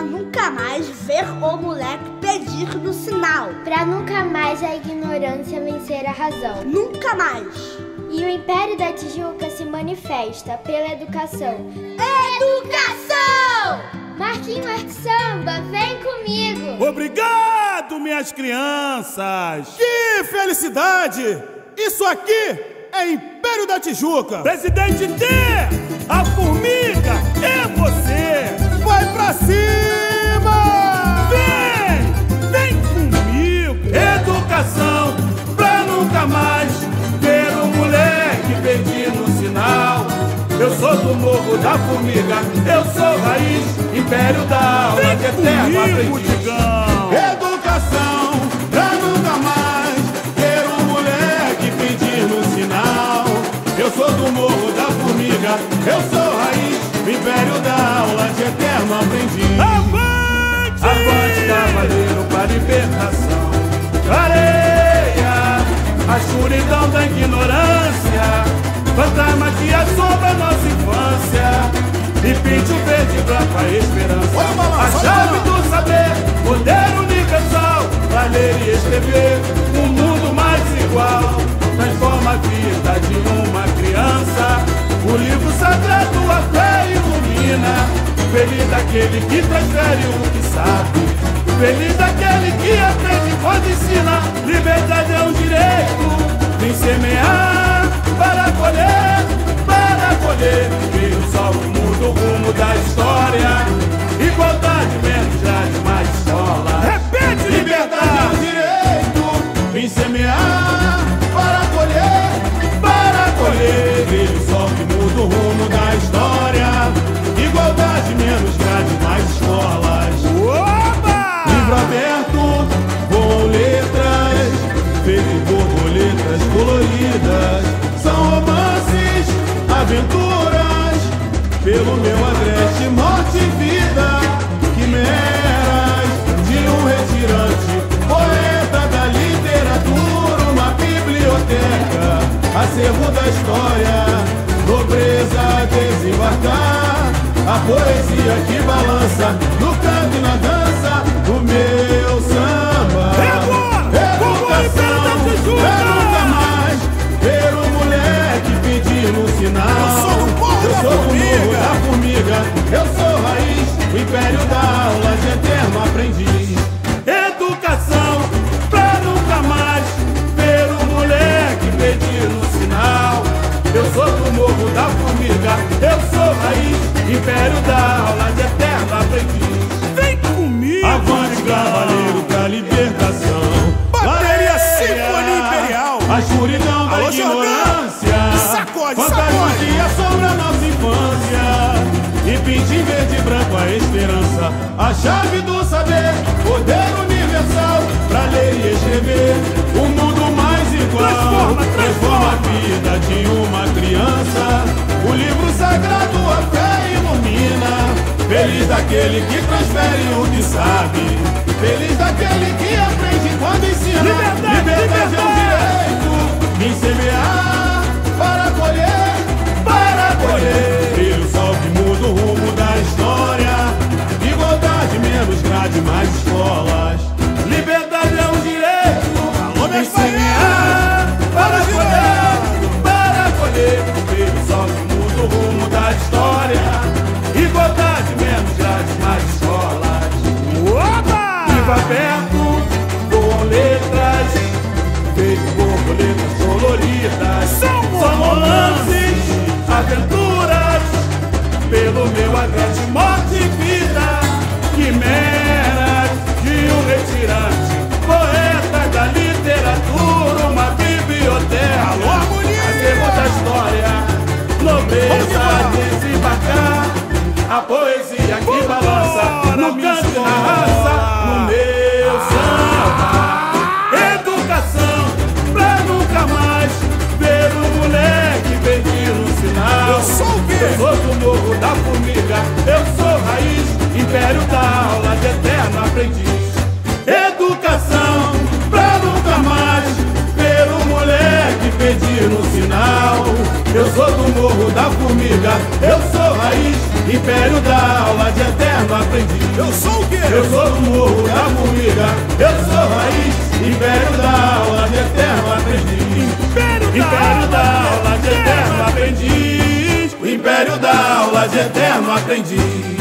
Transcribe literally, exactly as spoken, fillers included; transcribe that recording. pra nunca mais ver o moleque pedir no sinal. Pra nunca mais a ignorância vencer a razão. Nunca mais! E o Império da Tijuca se manifesta pela educação. Educação! Marquinhos Art' Samba, vem comigo! Obrigado, minhas crianças! Que felicidade! Isso aqui é Império da Tijuca! Presidente T, a formiga é você! Vai pra cima! Vem! Vem comigo! Educação pra nunca mais ver o moleque pedindo sinal. Eu sou do morro da formiga, eu sou raiz, império da aula que eterno aprendiz. Educação pra nunca mais ter um moleque pedindo sinal. Eu sou do morro da formiga, eu sou raiz, império da aula que eterno aprendiz. Avante! Avante, cavaleiro, para a libertação. Clareia a escuridão da ignorância, fantasma que assombra nossa infância, e pinte o verde e branca a esperança. Olha, mano, a chave do saber, poder universal, pra ler e escrever um mundo mais igual. Transforma a vida de uma criança, o livro sagrado a fé ilumina. Feliz aquele que transfere o que sabe, feliz aquele que aprende quando ensina. Liberdade é um direito, vem semear para colher, para colher, veio só o mundo, o rumo da história. Igualdade, menos grade, mais escola. Repete! Liberdade é um direito, vim semear, para colher, para colher, veio só o mundo, o rumo da história. Igualdade, menos grade, mais escolas. Opa! Livro aberto, com letras, feliz borboletas coloridas. São romances, aventuras, pelo meu agreste, morte e vida, quimeras de um retirante, poeta da literatura, uma biblioteca, acervo da história, nobreza a desembarcar, a poesia que balança no canto e na dança do meu samba. É agora! É educação, é nunca mais ver o moleque pedindo sinal. Eu sou do morro da formiga, eu sou raiz, o império da aula de eterno aprendiz. Educação pra nunca mais ver o moleque pedindo sinal. Eu sou do morro da formiga, eu sou raiz, império da aula de eterno aprendiz. Vem comigo! Avante, cavaleiro, pra libertação. Bateria, sinfonia imperial. A escuridão da ignorância, fantasma que assombra nossa infância, e pinte em verde e branco a esperança, a chave do saber, poder universal, pra ler e escrever um mundo mais igual. Transforma, transforma. Transforma a vida de uma criança, o livro sagrado a fé ilumina. Feliz daquele que transfere o que sabe, feliz daquele que aprende quando ensina. Liberdade, liberdade, liberdade é um direito, vim semear para colher, para colher, filho, sol que muda o rumo da história. Igualdade, menos grade, mais escolas. Liberdade é um direito, vim semear para colher, para colher, filho, sol que muda o rumo da história. Igualdade, menos grades, mais escolas. Opa! Livro aberto, com letras, feito borboletas coloridas. São, São romances, aventuras, pelo meu agreste, morte e vida, quimeras de um retirante, poeta da literatura, uma biblioteca. Alô, bonito! Acervo da história, nobreza a desembarcar, a poesia que Vamos balança embora, no canto e na raça, no meu samba. Educação pra nunca mais ver o moleque pedindo sinal. Eu sou o quê? Eu sou do morro da formiga, eu sou raiz, império da aula de eterno aprendiz. Educação pra nunca mais ver o moleque pedindo sinal. Eu sou do morro da formiga, eu sou raiz, Império da aula de eterno aprendiz. Eu sou o quê? Eu sou do morro da formiga. Eu sou raiz. Império da aula de eterno aprendiz. Império da aula de eterno aprendiz. Império da aula de eterno aprendiz.